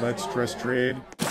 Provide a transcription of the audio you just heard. Let's trust trade.